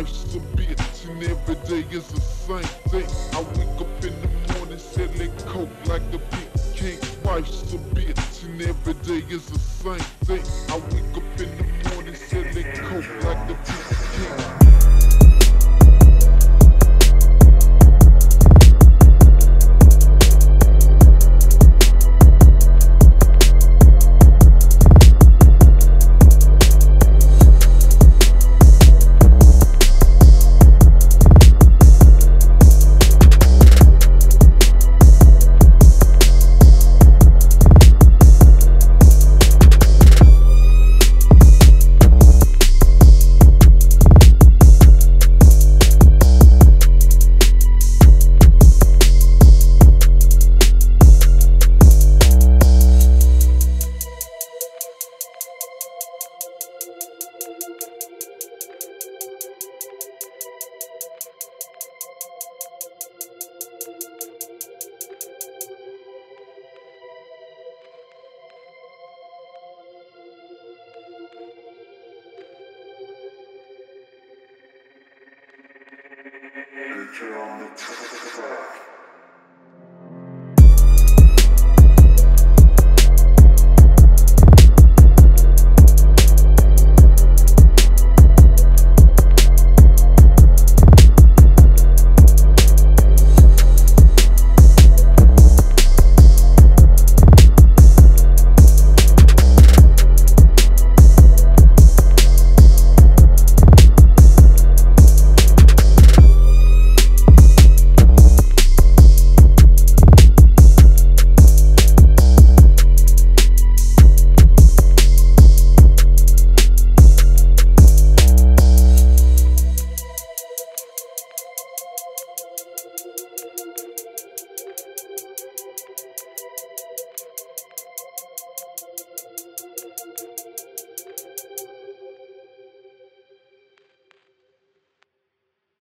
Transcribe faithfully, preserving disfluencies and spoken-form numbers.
Life's a bitch and every day is the same thing. I wake up in the morning selling coke like a big king. Life's a bitch and every day is the same thing. I wake up in the morning selling coke like a big king. You're on the track.